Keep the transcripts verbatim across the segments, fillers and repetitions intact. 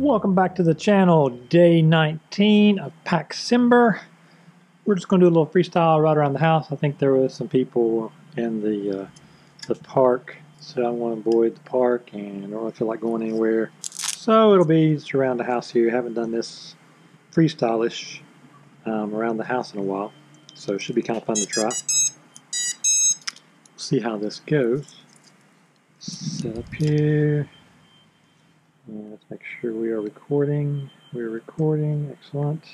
Welcome back to the channel. Day nineteen of PACKCEMBER. We're just going to do a little freestyle right around the house. I think there was some people in the uh, the park, so I want to avoid the park and I don't really feel like going anywhere. So it'll be just around the house here. I haven't done this freestyle-ish um, around the house in a while, so it should be kind of fun to try. See how this goes. Set up here. And let's make sure we are recording. We're recording. Excellent.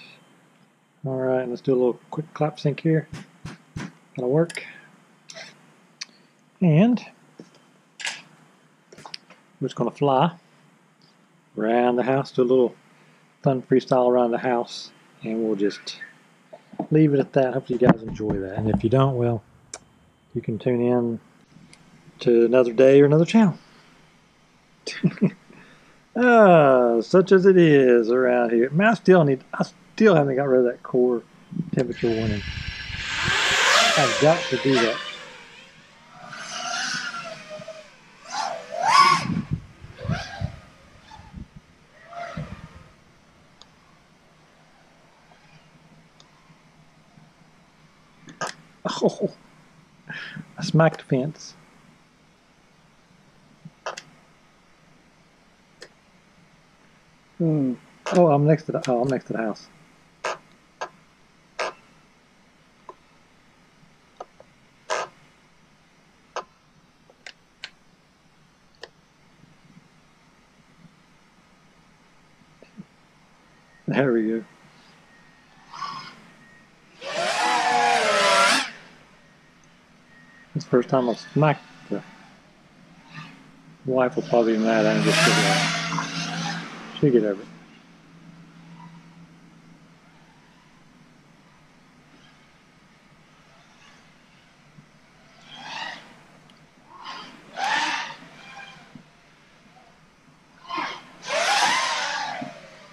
All right, let's do a little quick clap sync here. That'll work. And we're just going to fly around the house, do a little fun freestyle around the house, and we'll just leave it at that. Hopefully you guys enjoy that. And if you don't, well, you can tune in to another day or another channel. Ah, such as it is around here. Man, I still need. I still haven't got rid of that core temperature warning. I've got to do that. Oh, I smacked the fence. Hmm. Oh, I'm next to the. Oh, I'm next to the house. There we go. It's the first time I've smacked the. My wife will probably be mad. I'm just sitting there. She'll get over it.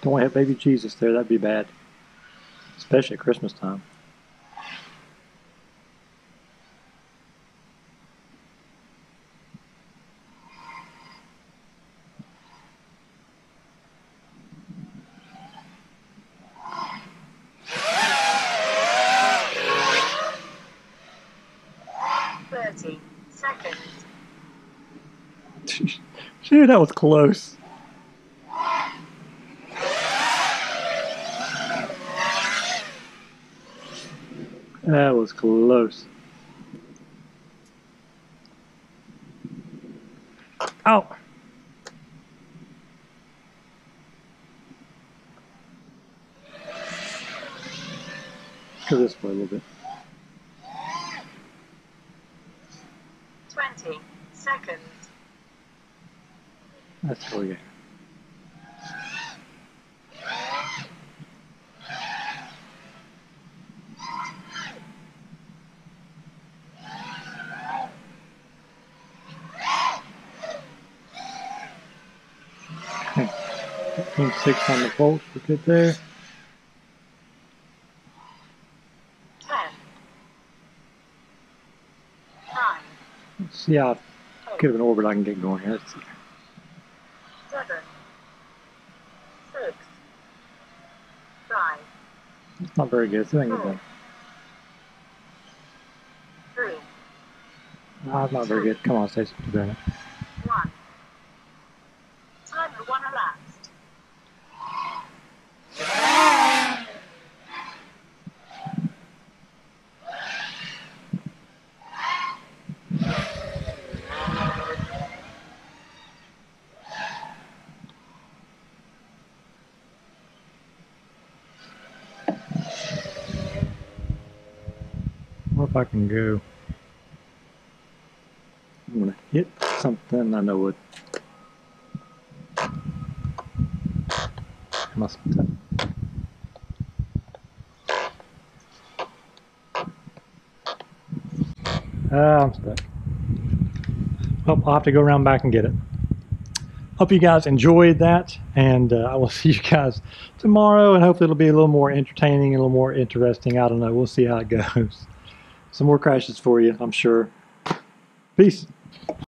Don't want to have baby Jesus there, that'd be bad. Especially at Christmas time. thirty seconds. Dude, that was close. That was close. Ow! Let's go this way a little bit. twenty seconds. That's cool, yeah. six on the bolts, we're good there. ten, nine, let's see how good of an orbit I can get going here. Let's see. seven, six, five, it's not very good, so I can get done. three, no, that's not very good. Come on, stay something there now. one. Time for one elapsed. If I can go, I'm gonna hit something. I know what. I must. Ah, I'm stuck. Well, I'll have to go around back and get it. Hope you guys enjoyed that, and uh, I will see you guys tomorrow. And hopefully, it'll be a little more entertaining, a little more interesting. I don't know. We'll see how it goes. Some more crashes for you, I'm sure. Peace.